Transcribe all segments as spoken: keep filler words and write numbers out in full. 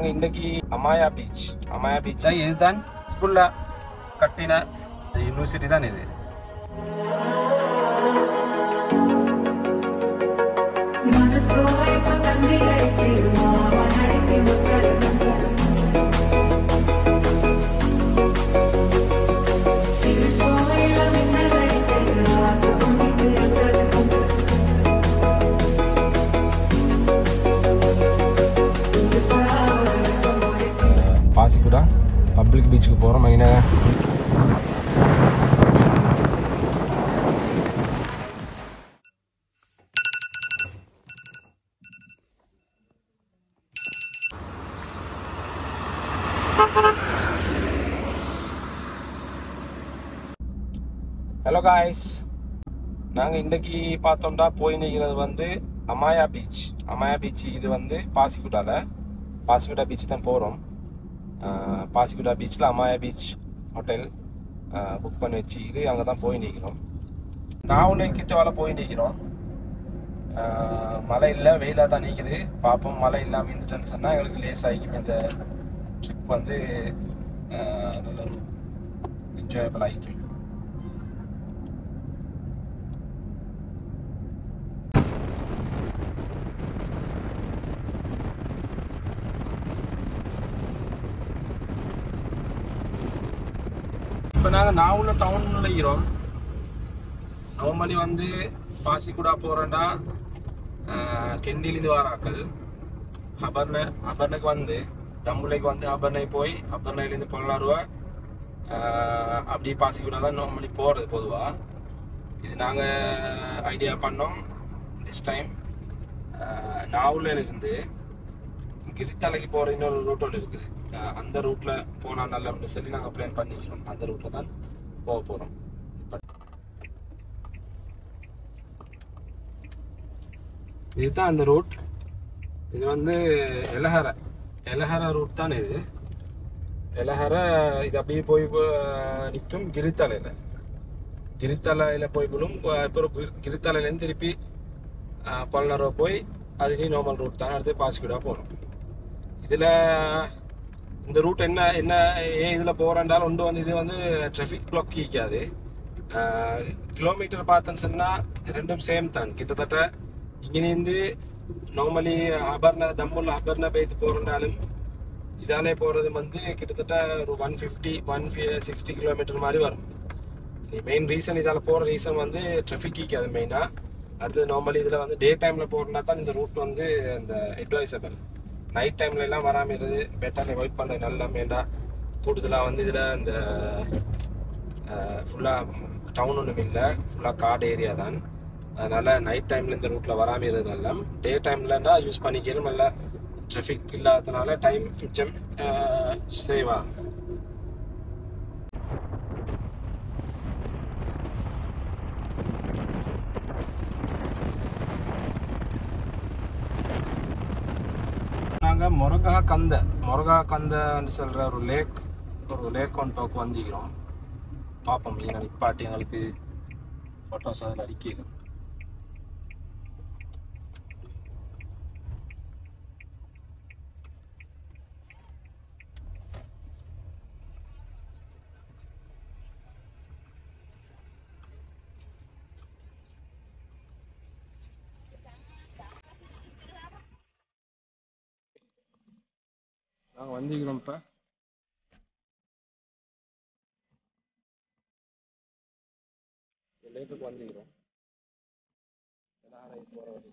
நாங்கள் இன்றைக்கு அமாயா பீச் அமாயா பீச்சா இதுதான் ஃபுல்லாக கட்டின யூனிவர்சிட்டி தான் இது. Passikudah public beach ku porom angina Hello guys, நாங்க இன்னைக்கு பார்த்தோம்டா போய் நிக்கிறது வந்து அமாயா பீச். அமாயா பீச் இது வந்து பாசிக்குடால பாசிக்குடா பீச் தான் போகிறோம். பாசிக்குடா பீச்சில் அமாயா பீச் ஹோட்டல் புக் பண்ணி வச்சு இது அங்கே தான் போய் நிற்கிறோம். நான் ஒன்று கிட்டவால போய் நிற்கிறோம். மழை இல்லை, வெயிலாக தான் நிற்கிது. பார்ப்போம், மழை இல்லாமல் இருந்துட்டேன்னு சொன்னால் எங்களுக்கு லேஸ் ஆகிக்கும். இந்த ட்ரிப் வந்து நல்ல ஒரு என்ஜாயபிள் ஆகிக்கும். இப்போ நாங்கள் நான் உள்ள டவுன் நிலைக்கிறோம். அவன் மணி வந்து பாசிக்குடா போகிறோண்டா கெண்டிலேருந்து வாராக்கள் ஹபர்னை ஹபர்னுக்கு வந்து தம்புளைக்கு வந்து ஹபர்னை போய் ஹபர்னைலேருந்து பதினாறு ரூபா அப்படி பாசிக்குடா தான் நார்மலி போகிறது பொதுவாக. இது நாங்கள் ஐடியா பண்ணோம். திஸ் டைம் நாவூர்லேருந்து கிரித்தாலைக்கு போகிற இன்னொரு ரூட் ஒன்று இருக்குது. அந்த ரூட்டில் போனால் நல்லா அப்படின்னு சொல்லி நாங்கள் பிளான் பண்ணிக்கிறோம். அந்த ரூட்டில் தான் போக போகிறோம். இதுதான் அந்த ரூட். இது வந்து எலஹர எலஹர ரூட் தான் இது. எலஹர இது அப்படியே போய் நிற்கும் கிரித்தாலையில். கிரித்தாலையில் போய் போலும் இப்போ கிரித்தாலையிலேருந்து திருப்பி பல்லனரோ போய் அதுலேயும் நார்மல் ரூட் தான். அடுத்து பாசிக்குடா போகணும். இதில் இந்த ரூட் என்ன என்ன ஏன் இதில் போகிறேன்றாலும் ஒன்று வந்து இது வந்து ட்ராஃபிக் பிளாக் ஈக்காது. கிலோமீட்டர் பார்த்தேன்னு சொன்னால் ரெண்டும் சேம் தான். கிட்டத்தட்ட இங்கேருந்து நார்மலி ஹபர்னா தம்பூரில் ஹபர்னா பேத்து போகிறனாலும் இதாலே போகிறது வந்து கிட்டத்தட்ட ஒரு ஒன் ஃபிஃப்டி ஒன் ஃபி சிக்ஸ்டி கிலோமீட்டர் மாதிரி வரும். மெயின் ரீசன் இதால் போகிற ரீசன் வந்து ட்ராஃபிக் ஈக்காது மெயினாக. அடுத்தது நார்மலி இதில் வந்து டே டைமில் போகிறனா தான் இந்த ரூட் வந்து அந்த அட்வைசபிள். நைட் டைமில் எல்லாம் வராமல் இருது பெட்டர் அவாய்ட் பண்ணுறது நல்லா. வேண்டாம் கூடுதலாக வந்து இதில் இந்த ஃபுல்லாக டவுன் ஒன்றும் இல்லை, ஃபுல்லாக காடு ஏரியா தான். அதனால் நைட் டைமில் இந்த ரூட்டில் வராமல் இருது நல்லா. டே டைம்லன்னா யூஸ் பண்ணிக்கிறோம். நல்லா ட்ராஃபிக் இல்லாததுனால டைம் மிச்சம் சேவ் ஆகும். மொரகா கந்தை மொரகா கந்தைன்னு சொல்கிற ஒரு லேக் ஒரு லேக் ஒன் டோக்கு வந்துக்கிறோம். பார்ப்போம், இங்கே நிப்பாட்டி எங்களுக்கு ஃபோட்டோஸ் அதில் அடிக்கிறோம். நாங்கள் வந்திக்கிறோம். இப்போ லேட்டுக்கு வந்திக்கிறோம். எல்லாரும் போகிற வழி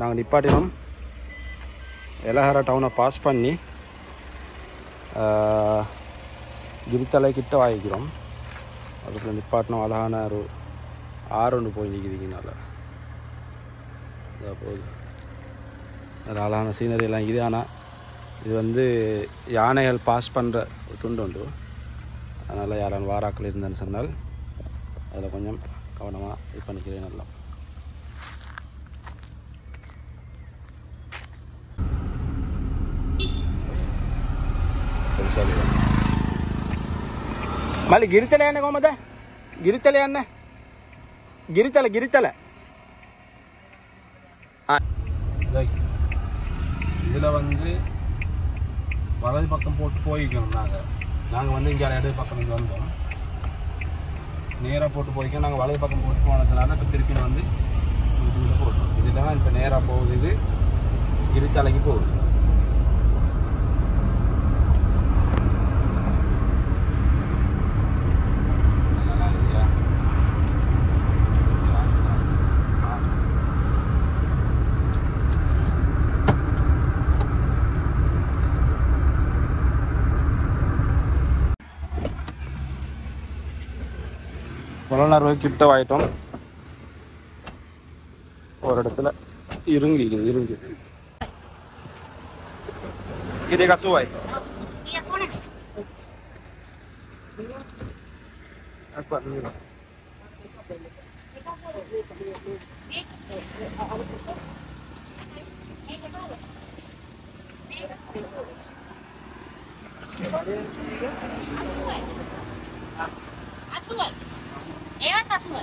நாங்கள் நிப்பாட்டினோம். எலஹர டவுனை பாஸ் பண்ணி Girita lagi kita aja girom, atau selain partner malah na ro, aron punya gini gini nala, dapat, malah na sini ada lagi dia na, itu bende, ya aneh hal pas pandra, itu undon do, nala yaran warak lihat dan senal, ada punya kawan nama ipan kiri nala. Mali Giritale ane koma da? Giritale ane? Giritale Giritale. Ah. Jadi, ini lah bandre, malah di pakem port boy kan naga. Naga bandre jalan ada pakem jalan dong. Nera port boy kan naga malah di pakem port boy mana jalan naga teripin bandre. Ini port. Ini dengan penera port ini Giritale lagi port. Orang kita item, orang itu lah irung gigi, irung gigi. Kita kasih apa? Apa ni? Enak tak semua?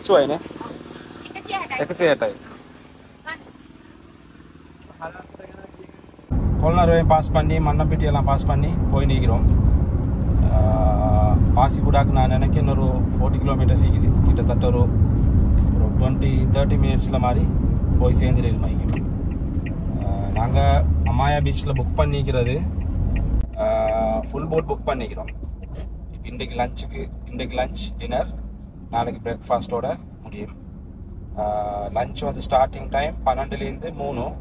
Asu aja nih? Ekosistem aja. Kolna roy pas pani, mana piti elang pas pani, poin ini kira. Passikudah ke nana nek noro forty kilometers sih gitu. Kita taruh twenty to thirty minutes lamari, poin sendiri lagi. Naga Amaya Beach la book panni kirade full boat book panni kirom. Indiki lunch indiki lunch dinner nalaki breakfast oda mudiyum. Lunch vand starting time twelve linde three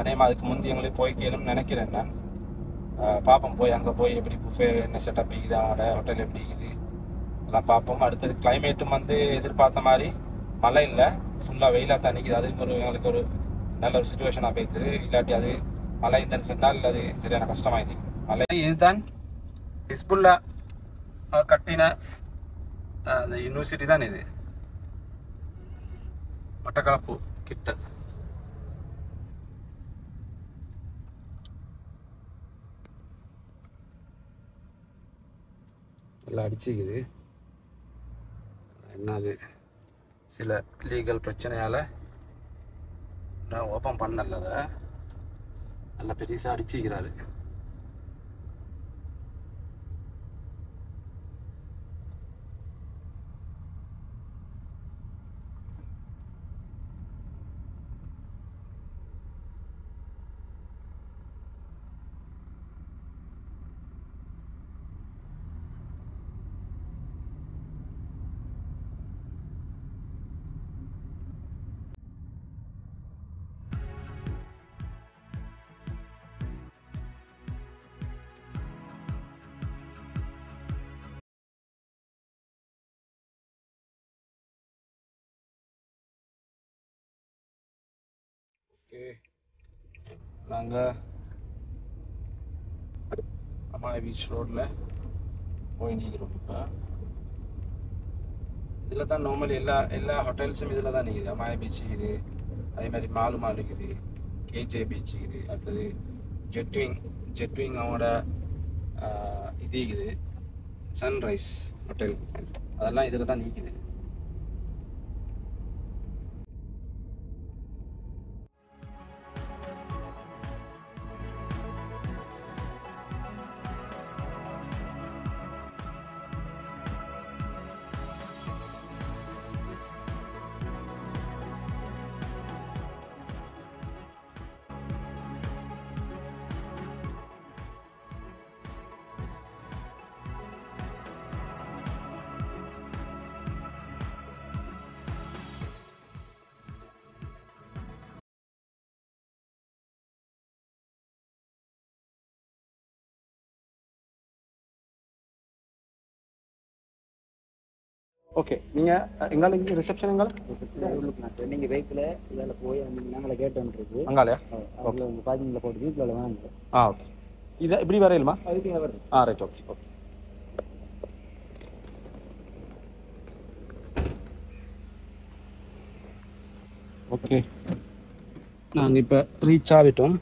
adhe madukku mundu engale poi kelum nenikiren nan. Paapam poi anga poi eppadi buffet enna setup idu ada hotel eppadi idu alla paapam adutha climate vand edirpaatha mari mala illa fulla veila thaniki adhe oru engalukku oru dalam situasi apa itu, ilat ya deh, malah ini sendal lah deh, serian custom aja. Malah ini tan, ispulla, katina, university tan ini, matakalapu, kita. Larici gitu, enak deh, sila legal percaya lah. Nah, apa pandan lada? Allah perisa ada ciri lada. Oke, langga Amaya Beach Road lah, poin ini grup kita. Itulah tan normal, ella ella hotel semi itulah tan ini. Amaya Beach ini, ada meri malu malu gitu, K J Beach gitu, artinya Jetwing Jetwing awalnya ini gitu, Sunrise Hotel, adalah itulah tan ini gitu. Okay நீங்க எங்கால reception எங்கால நீங்க வெஹிக்கிள்ல இதெல்லாம் போய் நாங்களே gate வந்து இருக்கு அங்காலயா okay உங்க பாக்கிங்ல போட்டு வீட்ல வாங்க ஆ ஓகே இத இப்படி வரையலமா அதுக்கு வர ஆ ரைட் ஓகே ஓகே ஓகே நாங்க இப்ப ரீச் ஆகிட்டோம்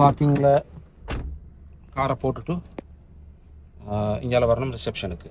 பார்க்கிங்ல காரை போட்டுட்டு இங்கால வரணும் ரிசப்ஷனுக்கு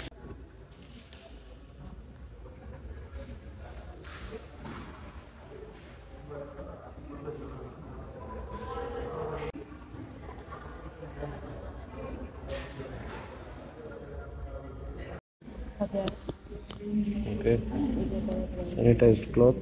Oke. Okay, sanitized cloth.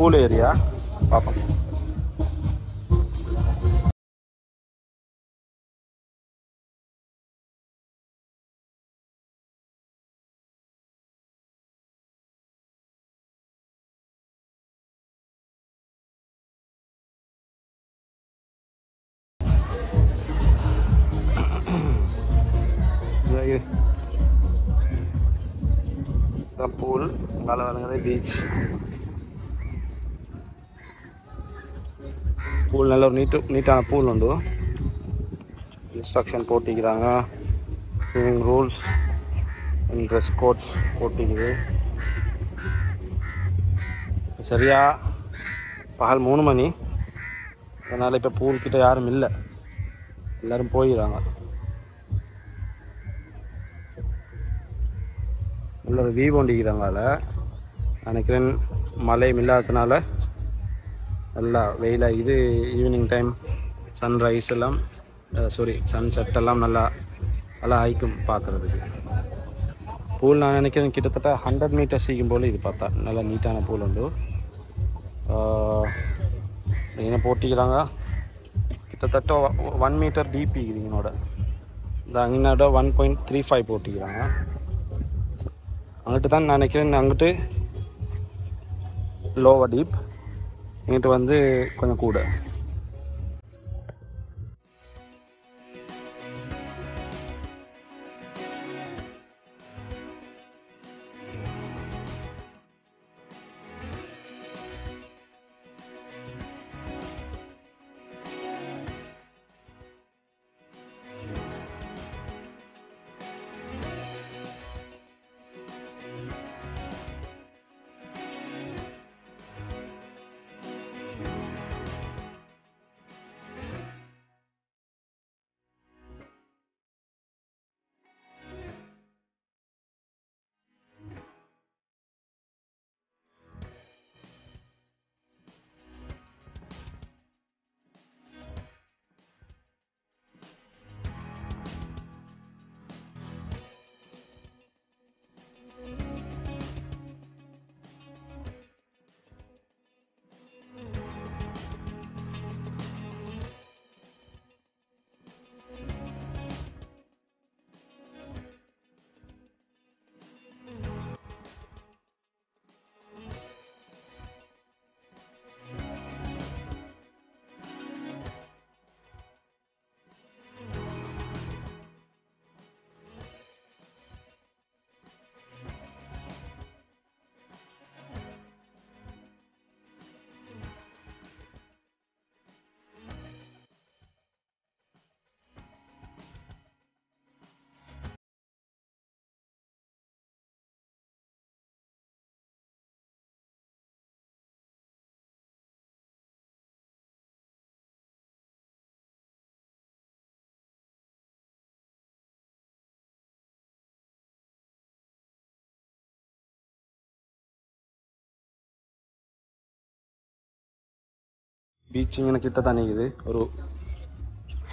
Pool area, apa? Gaya, dan pool, kalau orang beach. Pool nalor nitu nita pool undo instruction porti kiranga swimming rules and dress codes porti kire seriya pahal moonu mani adanaala ipa pool kitta yarum illa ellarum poi iranga nallar view ondi kirangala nanikiren malai milladanaala Allah, Veila itu evening time sunrise alam, uh, sorry sunset alam nalla, ala hiking paathuradhu. Pool na enakku kittatta hundred meters ikum pole idu paatha, nalla neatana pool undu. Uh, ena potikiranga kittatta one meter deep iringinoda. Da anginoda one point three five potikiranga. Angittu than na enakku angittu lower deep. இங்கிட்ட வந்து கொஞ்சம் கூட beach ingana kitta tanigide oru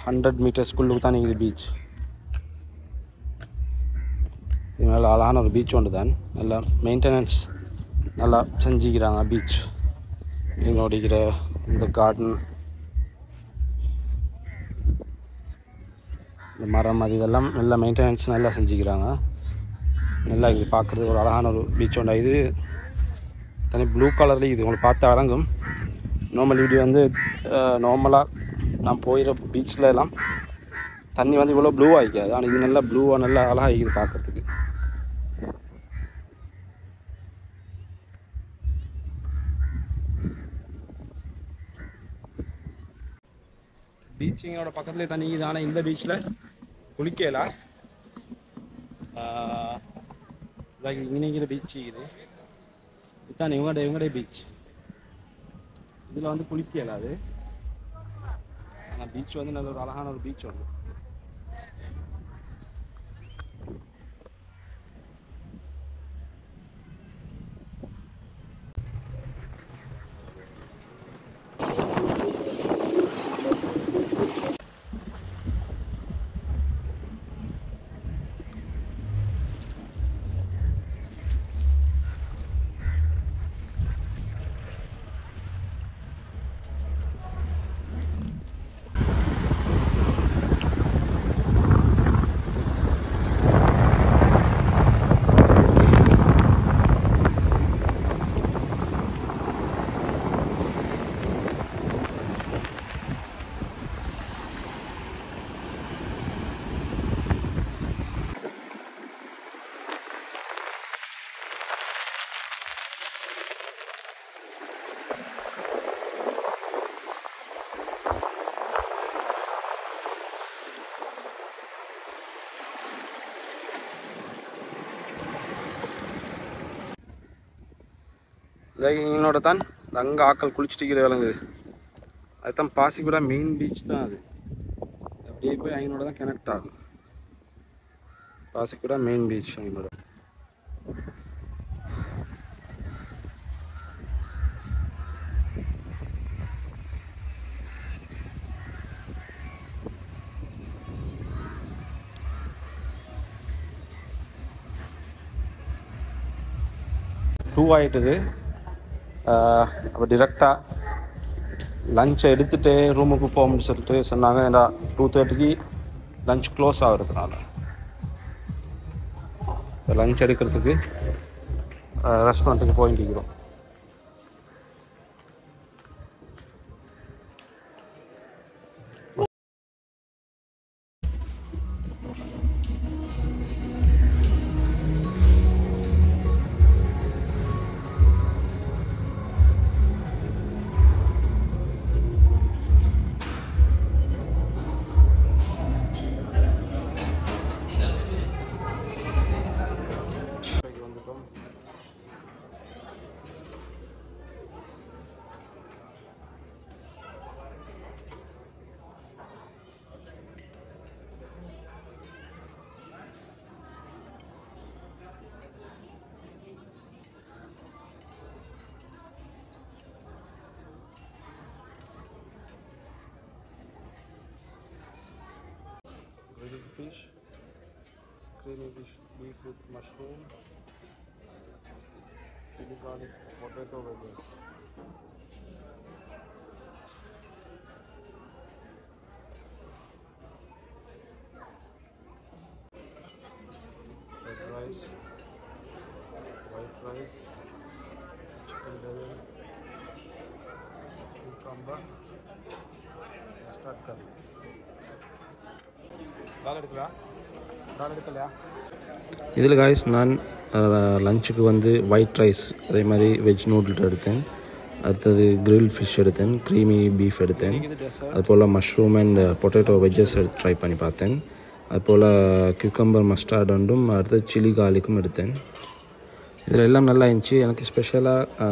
hundred meters kullu tanigide beach inala alana oru beach undu dan nalla maintenance nalla senjigiranga beach inga odigira the garden maram adi idallam nalla maintenance nalla senjigiranga nalla inga paakkuradhu oru alana oru beach undu idu tani blue color la idu ungalku paatha arangum normal video வந்து நார்மலா நான் போயிர பீச்ல எல்லாம் தண்ணி வந்து இவ்வளவு blue ஆயிக்காது ஆனா இது நல்ல ப்ளூவா நல்ல அழகா இது பார்க்கிறதுக்கு பீச்சிங்கோட பக்கத்துல தண்ணி இது ஆனா இந்த பீச்ல குளிக்கல லைக் இன்னைக்கு பீச் இது இதான் இவங்க இவங்க பீச் இதுல வந்து குளிக்க இயலாது ஆனா பீச் வந்து நல்ல ஒரு அழகான ஒரு பீச் ஒன்று இங்கனோட தான் அங்கே ஆக்கள் குளிச்சுட்டு விளங்குது அதுதான் பாசிக்குடா மெயின் பீச் தான் அது அப்படியே போய் அங்கனோட தான் கனெக்ட் ஆகும் பாசிக்குடா மெயின் பீச் அங்கனோட டூ ஆகிட்டுது அப்போ டிரெக்டாக லஞ்சை எடுத்துகிட்டு ரூமுக்கு போகணும்னு சொல்லிட்டு சொன்னாங்க ஏன்னா டூ தேர்ட்டிக்கு லஞ்ச் க்ளோஸ் ஆகிறதுனால லஞ்ச் எடுக்கிறதுக்கு ரெஸ்டாரண்ட்டுக்கு போயிட்டுக்கிறோம் Fish, creamy fish, beef with mushroom, chili garlic, potato wedges. Red rice, white rice, chicken devil, cucumber, mustard curry. இதில் காய்ஸ் நான் லஞ்சுக்கு வந்து ஒயிட் ரைஸ் அதே மாதிரி வெஜ் நூடுல்ஸ் எடுத்தேன் அடுத்தது கிரில் ஃபிஷ் எடுத்தேன் க்ரீமி பீஃப் எடுத்தேன் அதுபோல் mushroom and potato veggies try பண்ணி பார்த்தேன் அதுபோல் கியூக்கம்பர் மஸ்டார்ட் அண்டும் அடுத்தது சில்லி கார்லிக்கும் எடுத்தேன் இதில் எல்லாம் நல்லா இருந்துச்சு எனக்கு ஸ்பெஷலாக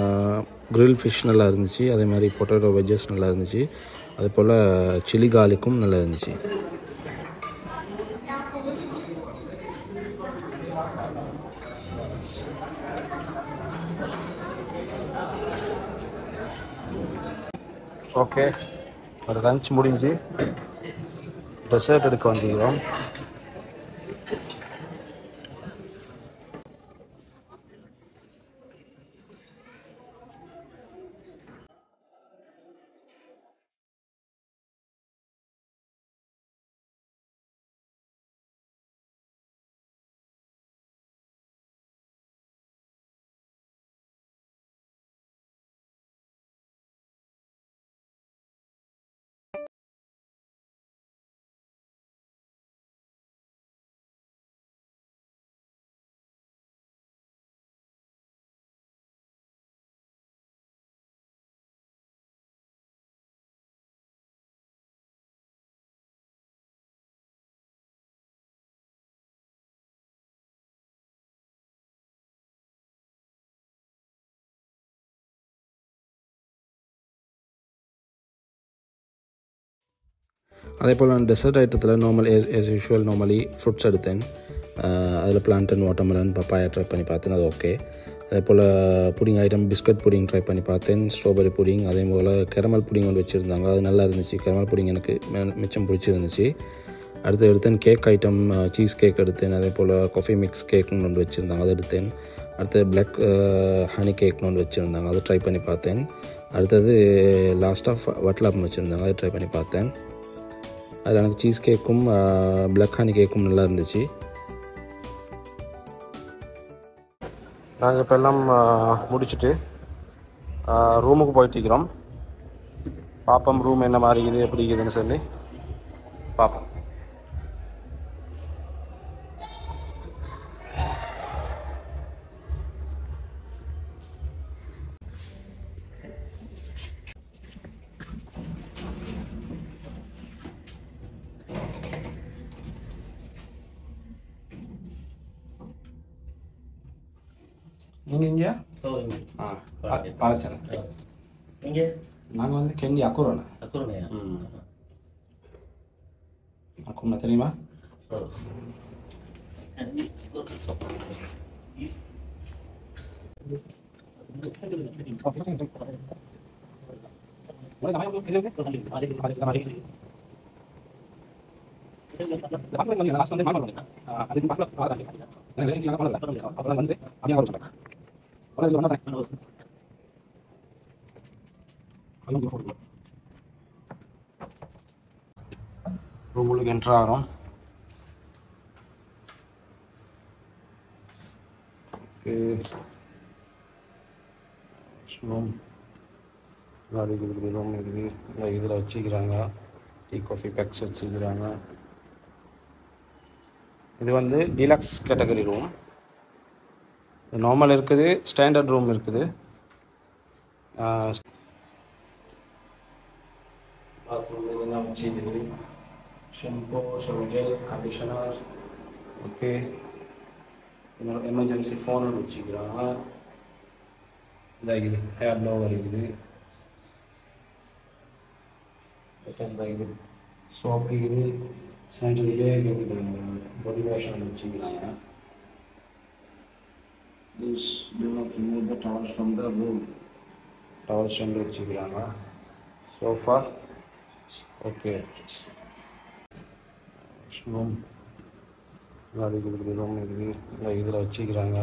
கிரில் ஃபிஷ் நல்லா இருந்துச்சு அதே மாதிரி பொட்டேட்டோ வெஜ்ஜஸ் நல்லா இருந்துச்சு அதுபோல் சில்லி கார்லிக்கும் நல்லா இருந்துச்சு ಓಕೆ ರಂಚ್ ಮುಡಿಂಜಿ ಡೆಸರ್ಟ್ ಎಡ್ಕೊಂಡಿರೋ அதே போல் நான் டெசர்ட் ஐட்டத்தில் normal as as usual normally fruits எடுத்தேன். அதில் பிளான்டன் வாட்டர்மெலன் பப்பாயா ட்ரை பண்ணி பார்த்தேன், அது ஓகே. அதே போல் pudding item biscuit pudding try பண்ணி பார்த்தேன், ஸ்ட்ராபெரி புடிங். அதே போல் கெரமல் புடிங் ஒன்று வச்சுருந்தாங்க, அது நல்லா இருந்துச்சு. கெரமல் புடிங் எனக்கு மிச்சம் பிடிச்சிருந்துச்சு. அடுத்து எடுத்தேன் கேக் ஐட்டம், சீஸ் கேக் எடுத்தேன். அதே போல் காஃபி மிக்ஸ் கேக்குன்னு ஒன்று வச்சுருந்தாங்க, அது எடுத்தேன். அடுத்து பிளாக் ஹனி கேக்னு ஒன்று வச்சுருந்தாங்க, அது ட்ரை பண்ணி பார்த்தேன். அடுத்தது லாஸ்ட்டாக வட்டலாப்பம் வச்சுருந்தாங்க, அது ட்ரை பண்ணி பார்த்தேன். அது எனக்கு சீஸ் கேக்கும் பிளாக் ஹனி கேக்கும் நல்லா இருந்துச்சு. நாங்கள் இப்போ எல்லாம் முடிச்சுட்டு ரூமுக்கு போயிட்டுக்கிறோம். பார்ப்போம் ரூம் என்ன மாதிரி இருக்குது எப்படி இருக்குதுன்னு சொல்லி பார்ப்போம். நீங்க நாங்கள் வந்து கெண்டி அக்குறோண்ணா அக்குறோண்ணா அக்குறா தெரியுமா? Kalau di mana teh? Kalau di mana? Rumah lagi entra orang. Oke. Sebelum lari gitu di rumah ini, lagi di laut Cikarang, di coffee pack set Cikarang. Ini வந்து deluxe kategori room. நார்மல் இருக்குது, standard room இருக்குது. Bathroom இதெல்லாம் வச்சுருக்குது. Shampoo, shower gel, conditioner, okay. என்னோட emergency phone வச்சுக்கிறாங்க. இதாகுது hair lower இருக்குது. இதாகுது சோப்பு இருக்குது. சைடில் பேக் இருக்குது, பாடி வாஷர் வச்சுக்கிறாங்க. Please do not remove the towels from the room. Towels from the room. So far, okay. Room. Lari ke berdiri room ini, lagi di laut Cikarang.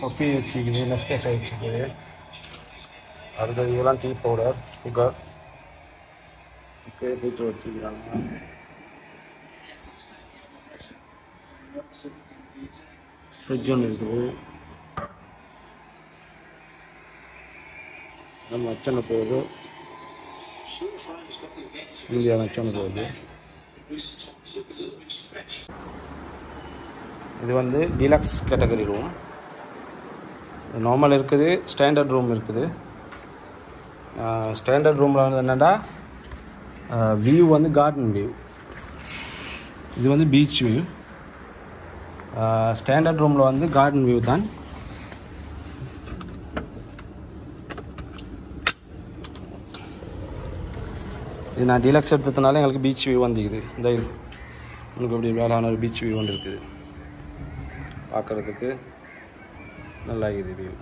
Coffee Cikarang, Nescafe Cikarang. Ada juga tea powder, sugar. Okay, itu Cikarang. Fridge இருக்குது. நம்ம வச்சன போகுது, India வச்சன போகுது. இது வந்து deluxe category room. Normal இருக்குது, standard room இருக்குது. Standard ரூமில் வந்து என்னென்னா வியூ வந்து கார்டன் வியூ, இது வந்து பீச் வியூ. ஸ்டாண்டர்ட் ரூமில் வந்து கார்டன் வியூ தான். இது நான் டீலக்ஸ் எடுத்ததுனால எங்களுக்கு பீச் வியூ வந்துக்குது. இந்த இது உங்களுக்கு அப்படி வேளாண் ஒரு பீச் வியூ ஒன்று இருக்குது, பார்க்குறதுக்கு நல்லா இருக்குது வியூ.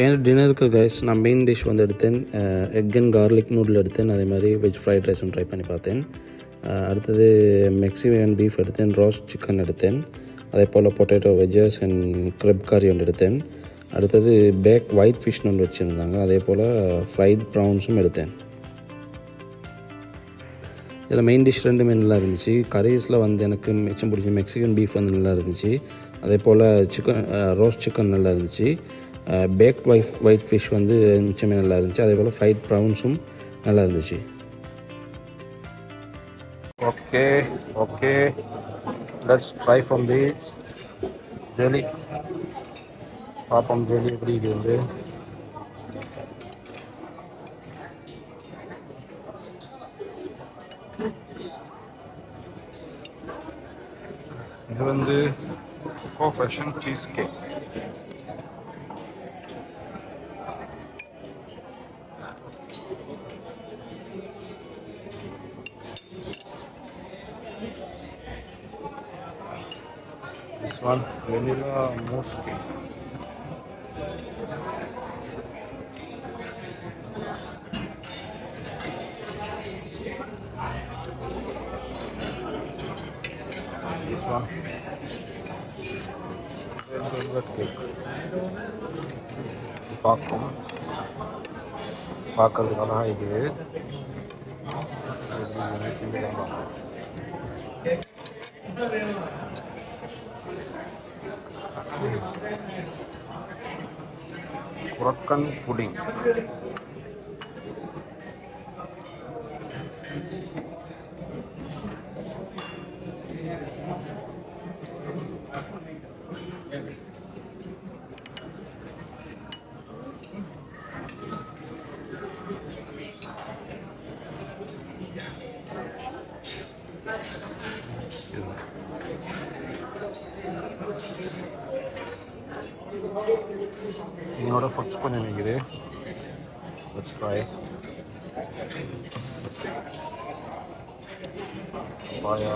ஏன்னா டின்னருக்கு கைஸ் நான் மெயின் டிஷ் வந்து எடுத்தேன், எக் அண்ட் கார்லிக் நூடுல் எடுத்தேன், அதே மாதிரி வெஜ் ஃப்ரைட் ரைஸும் ட்ரை பண்ணி பார்த்தேன். அடுத்தது மெக்சிகன் பீஃப் எடுத்தேன், ரோஸ்ட் சிக்கன் எடுத்தேன், அதே போல் potato veggies and crab curry ஒன்று எடுத்தேன். அடுத்தது பேக் ஒயிட் ஃபிஷ்னு ஒன்று வச்சுருந்தாங்க, அதே போல் ஃப்ரைட் ப்ரான்ஸும் எடுத்தேன். இதில் மெயின் டிஷ் ரெண்டுமே நல்லா இருந்துச்சு. கரீஸில் வந்து எனக்கு மிச்சம் பிடிச்ச மெக்சிகன் பீஃப் வந்து நல்லா இருந்துச்சு, அதே போல் சிக்கன் ரோஸ்ட் சிக்கன் நல்லா இருந்துச்சு, பேக்ட் ஒயிட் ஒயிட் ஃபிஷ் வந்து மிச்சமே நல்லா இருந்துச்சு, அதே போல் ஃப்ரைட் ப்ரான்ஸும் நல்லா இருந்துச்சு. Okay okay let's try from peach jelly. பாப்போம் ஜெலி எப்படி இருக்குது. இது வந்து கோஃபஷன் cheese cakes. This one vanilla mousse cake. This one velvet cake. Pakum pakalana idu kurkan puding. என்னோட ஃபுட்ஸ் கொஞ்சம் நினைக்குது. Let's try. Papaya.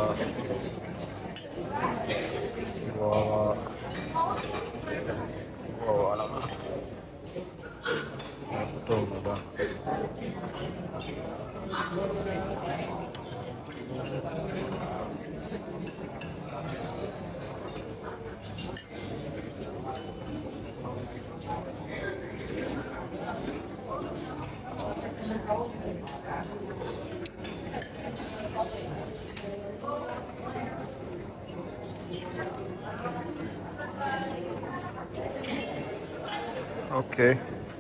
Guava. Guava. Guava. Okay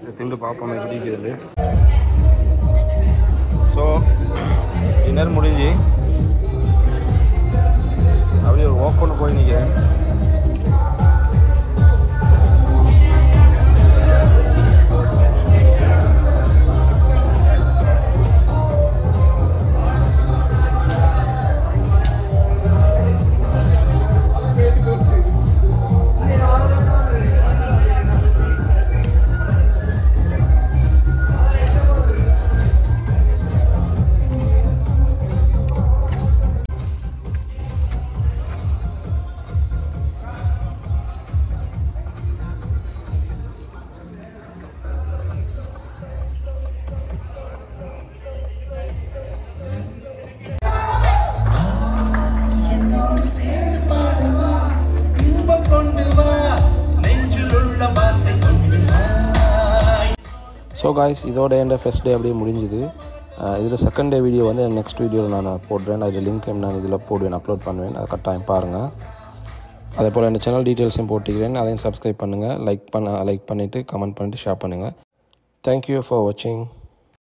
இது திண்டு பார்ப்போம் எப்படி இருக்குது. ஸோ டின்னர் முடிஞ்சு அப்படியே ஒரு வாக் பண்ண போய் நிற்கிறேன். ஸோ காய்ஸ் இதோட என் ஃபஸ்ட் டே அப்படியே முடிஞ்சுது. இதில் செகண்ட் டே வீடியோ வந்து என் நெக்ஸ்ட் வீடியோவில் நான் போடுறேன், அதில் லிங்க் நான் இதில் போடுவேன், அப்லோட் பண்ணுவேன், அது கட்டாயம் பாருங்கள். அதே போல் என் சேனல் டீட்டெயில்ஸையும் போட்டுக்கிறேன், அதையும் சப்ஸ்கிரைப் பண்ணுங்கள், லைக் பண்ண லைக் பண்ணிவிட்டு கமெண்ட் பண்ணிவிட்டு ஷேர் பண்ணுங்கள். தேங்க்யூ ஃபார் வாட்சிங்.